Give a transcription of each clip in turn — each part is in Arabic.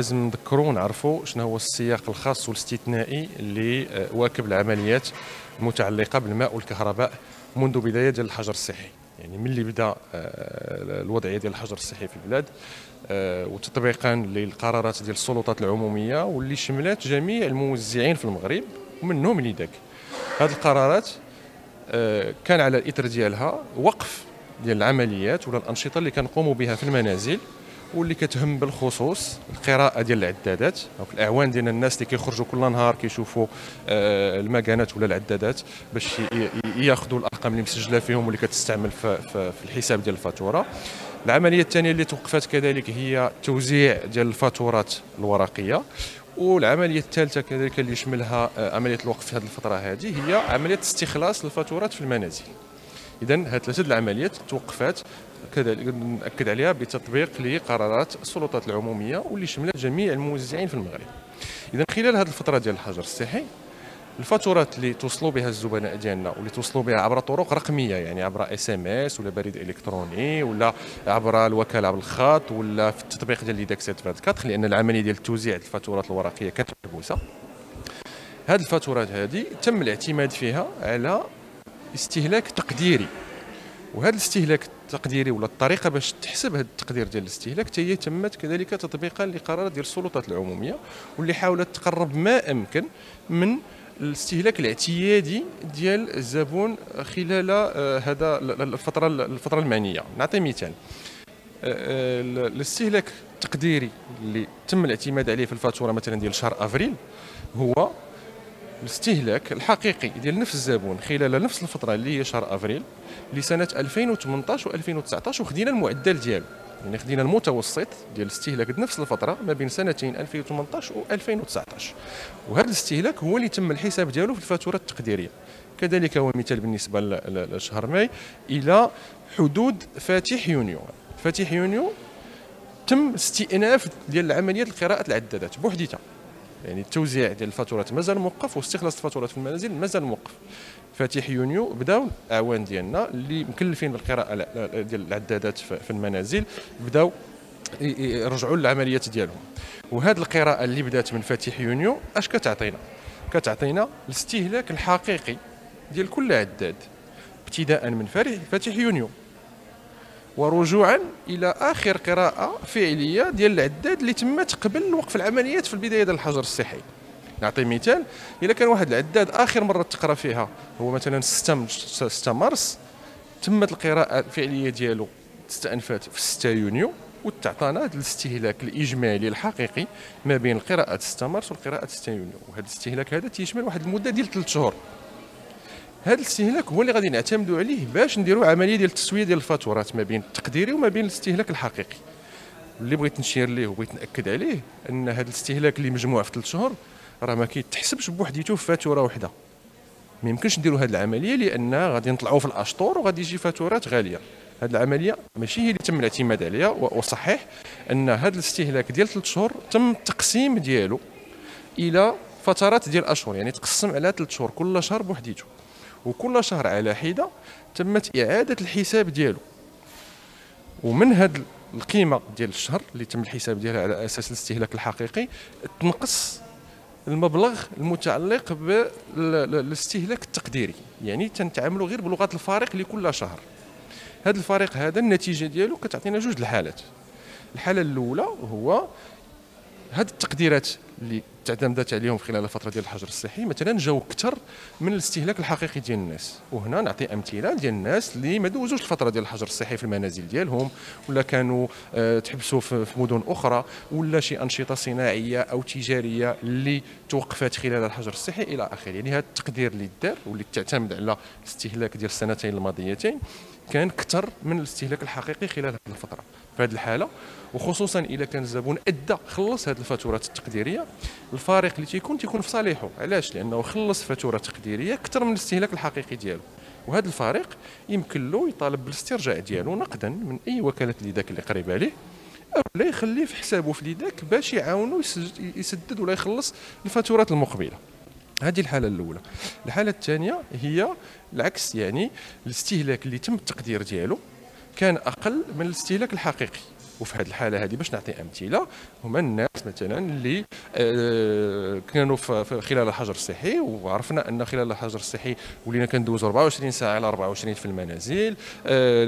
لازم نذكروا ونعرفوا شنو هو السياق الخاص والاستثنائي اللي واكب العمليات المتعلقه بالماء والكهرباء منذ بدايه ديال الحجر الصحي. يعني ملي بدا الوضعيه ديال الحجر الصحي في البلاد وتطبيقا للقرارات ديال السلطات العموميه واللي شملت جميع الموزعين في المغرب ومنهم بليدك. هذه القرارات كان على الاثر ديالها وقف ديال العمليات ولا الانشطه اللي كنقوموا بها في المنازل واللي كتهم بالخصوص القراءه ديال العدادات او الاعوان ديال الناس اللي كيخرجوا كل نهار كيشوفوا المكانات ولا العدادات باش ياخذوا الارقام اللي مسجله فيهم واللي كتستعمل في الحساب ديال الفاتوره. العمليه الثانيه اللي توقفت كذلك هي توزيع ديال الفاتورات الورقيه. والعمليه الثالثه كذلك اللي يشملها عمليه الوقف في هذه الفتره هذه هي عمليه استخلاص الفاتورات في المنازل. اذا هاد ثلاثه العمليات توقفات كذلك ناكد عليها بتطبيق لقرارات السلطات العموميه واللي شملت جميع الموزعين في المغرب. اذا خلال هذه الفتره ديال الحجر الصحي الفاتورات اللي توصلوا بها الزبناء ديالنا واللي توصلوا بها عبر طرق رقميه، يعني عبر SMS ولا بريد الكتروني ولا عبر الوكاله عبر الخط ولا في التطبيق ديال ليدك 724، لان العمليه ديال توزيع الفاتورات الورقيه كانت محبوسه. هذه الفاتورات هذه تم الاعتماد فيها على استهلاك تقديري، وهذا الاستهلاك التقديري ولا الطريقه باش تحسب هذا التقدير ديال الاستهلاك حتى هي تمت كذلك تطبيقا لقرار ديال السلطات العموميه واللي حاولت تقرب ما امكن من الاستهلاك الاعتيادي ديال الزبون خلال هذا الفتره المعنيه. نعطي مثال، الاستهلاك التقديري اللي تم الاعتماد عليه في الفاتوره مثلا ديال شهر افريل هو الاستهلاك الحقيقي ديال نفس الزبون خلال نفس الفتره اللي هي شهر افريل لسنه 2018 و2019 وخدينا المعدل ديالو، يعني خدينا المتوسط ديال الاستهلاك نفس الفتره ما بين سنتين 2018 و2019 وهذا الاستهلاك هو اللي تم الحساب ديالو في الفاتوره التقديريه. كذلك هو مثال بالنسبه لشهر ماي الى حدود فاتح يونيو تم استئناف ديال عمليه قراءه العدادات بوحديتها، يعني التوزيع ديال الفاتورات مازال موقف واستخلاص الفاتورات في المنازل مازال موقف. فاتح يونيو بداو الاعوان ديالنا اللي مكلفين بالقراءه ديال العدادات في المنازل بداو يرجعوا للعمليات ديالهم. وهذه القراءه اللي بدات من فاتح يونيو اش كتعطينا الاستهلاك الحقيقي ديال كل عداد ابتداء من فاتح يونيو ورجوعا الى اخر قراءه فعليه ديال العداد اللي تمت قبل وقف العمليات في البدايه ديال الحجر الصحي. نعطي مثال، الا كان واحد العداد اخر مره تقرا فيها هو مثلا 6 مارس تمت القراءه الفعليه ديالو استأنفات في 6 يونيو وتعطانا هذا الاستهلاك الاجمالي الحقيقي ما بين القراءه 6 مارس والقراءه 6 يونيو، وهذا الاستهلاك هذا تيشمل واحد المده ديال 3 شهور. هذا الاستهلاك هو اللي غادي نعتمدوا عليه باش نديروا عمليه ديال التسويه ديال الفاتورات ما بين التقديري وما بين الاستهلاك الحقيقي. اللي بغيت نشير ليه وبغيت ناكد عليه ان هذا الاستهلاك اللي مجموع في 3 شهور راه ما كيتحسبش بوحديته في فاتوره وحده. ما يمكنش نديروا هذه العمليه لان غادي نطلعوا في الاشطور وغادي يجي فاتورات غاليه. هذه العمليه ماشي هي اللي تم الاعتماد عليها، وصحيح ان هذا الاستهلاك ديال 3 شهور تم التقسيم ديالو الى فترات ديال اشهر، يعني تقسم على 3 شهور كل شهر بوحديته. وكل شهر على حده تمت اعاده الحساب ديالو، ومن هاد القيمه ديال الشهر اللي تم الحساب ديالها على اساس الاستهلاك الحقيقي تنقص المبلغ المتعلق بالاستهلاك التقديري، يعني تنتعاملوا غير بلغه الفارق لكل شهر. هذا الفارق هذا النتيجه ديالو كتعطينا جوج الحالات. الحاله الاولى هو هاد التقديرات اللي تعتمدت عليهم خلال الفتره ديال الحجر الصحي مثلا جاو اكثر من الاستهلاك الحقيقي ديال الناس، وهنا نعطي امثله ديال الناس اللي ما دوزوش الفتره ديال الحجر الصحي في المنازل ديالهم ولا كانوا تحبسوا في مدن اخرى ولا شي انشطه صناعيه او تجاريه اللي توقفت خلال الحجر الصحي الى اخره. يعني هذا التقدير اللي دار واللي تعتمد على الاستهلاك ديال السنتين الماضيتين كان اكثر من الاستهلاك الحقيقي خلال هذه الفتره. في هذه الحاله وخصوصا الا كان الزبون خلص هذه الفاتورات التقديريه الفارق اللي تيكون في صالحه. علاش؟ لانه خلص فاتوره تقديريه اكثر من الاستهلاك الحقيقي ديالو، وهذا الفارق يمكن له يطالب بالاسترجاع ديالو نقدا من اي وكاله ليدك اللي قريبه ليه او لا يخليه في حسابه في ليدك باش يعاونوا يسدد ولا يخلص الفاتورات المقبله. هذه الحاله الاولى. الحاله الثانيه هي العكس، يعني الاستهلاك اللي تم التقدير ديالو كان اقل من الاستهلاك الحقيقي، وفي هذه الحاله هذه باش نعطي امثله هما الناس مثلا اللي كانوا خلال الحجر الصحي، وعرفنا ان خلال الحجر الصحي ولينا كندوزو 24 ساعه على 24 في المنازل،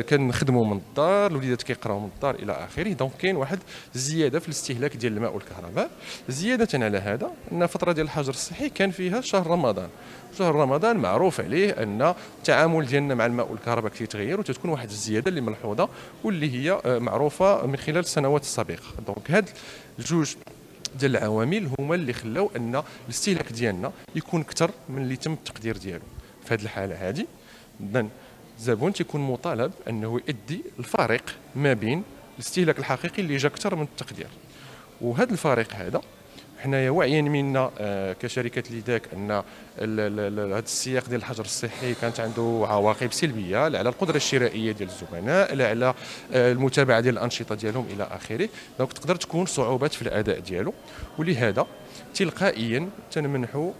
كنخدموا من الدار، الوليدات كيقراو من الدار الى اخره. دونك كاين واحد الزياده في الاستهلاك ديال الماء والكهرباء. زياده على هذا ان الفتره ديال الحجر الصحي كان فيها شهر رمضان، شهر رمضان معروف عليه ان التعامل ديالنا مع الماء والكهرباء كيتغير، وتتكون واحد الزياده اللي ملحوظه واللي هي معروفه من خلال السنوات السابقه. دونك هاد الجوج ديال العوامل هما اللي خلاو ان الاستهلاك ديالنا يكون اكثر من اللي تم التقدير ديالو. في هاد الحاله هادي اذا الزبون تيكون مطالب انه يؤدي الفارق ما بين الاستهلاك الحقيقي اللي جا اكثر من التقدير، وهذا الفارق هذا حنايا واعيين منا كشركه ليداك ان هذا السياق ديال الحجر الصحي كانت عنده عواقب سلبيه لا على القدره الشرائيه ديال الزبناء لا على المتابعه ديال الانشطه ديالهم الى اخره. دونك تقدر تكون صعوبات في الاداء ديالو، ولهذا تلقائيا تنمنحوا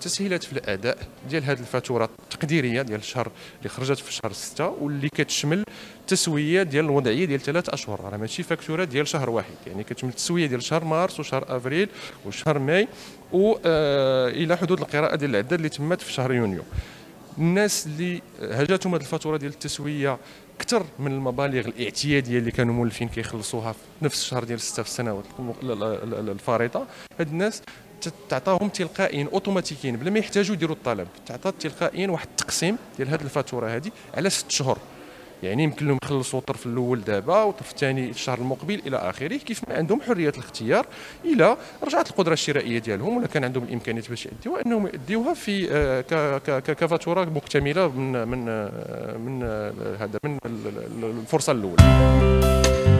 تسهيلات في الاداء ديال هذه الفاتوره التقديريه ديال الشهر اللي خرجت في شهر 6 واللي كتشمل تسويه ديال الوضعيه ديال 3 اشهر، راه ماشي فاكتوره ديال شهر واحد، يعني كتشمل تسويه ديال شهر مارس وشهر افريل وشهر ماي و الى حدود القراءه ديال العداد اللي تمت في شهر يونيو. الناس اللي هاجتهم هذه الفاتوره ديال التسويه اكثر من المبالغ الاعتياديه اللي كانوا مولفين كيخلصوها في نفس الشهر ديال 6 في السنوات الفارطه، هاد الناس تعطاهم تلقائيا اوتوماتيكيا بلا ما يحتاجوا يديروا الطلب، تعطى تلقائيا واحد التقسيم ديال هذه الفاتوره هذه على 6 شهور، يعني يمكن لهم يخلصوا الطرف الاول دابا والطرف الثاني الشهر المقبل الى اخره، كيف ما عندهم حريه الاختيار الى رجعت القدره الشرائيه ديالهم ولا كان عندهم الامكانيات باش يديوها انهم يديوها في كفاتوره مكتمله من هذا من الفرصه الاولى.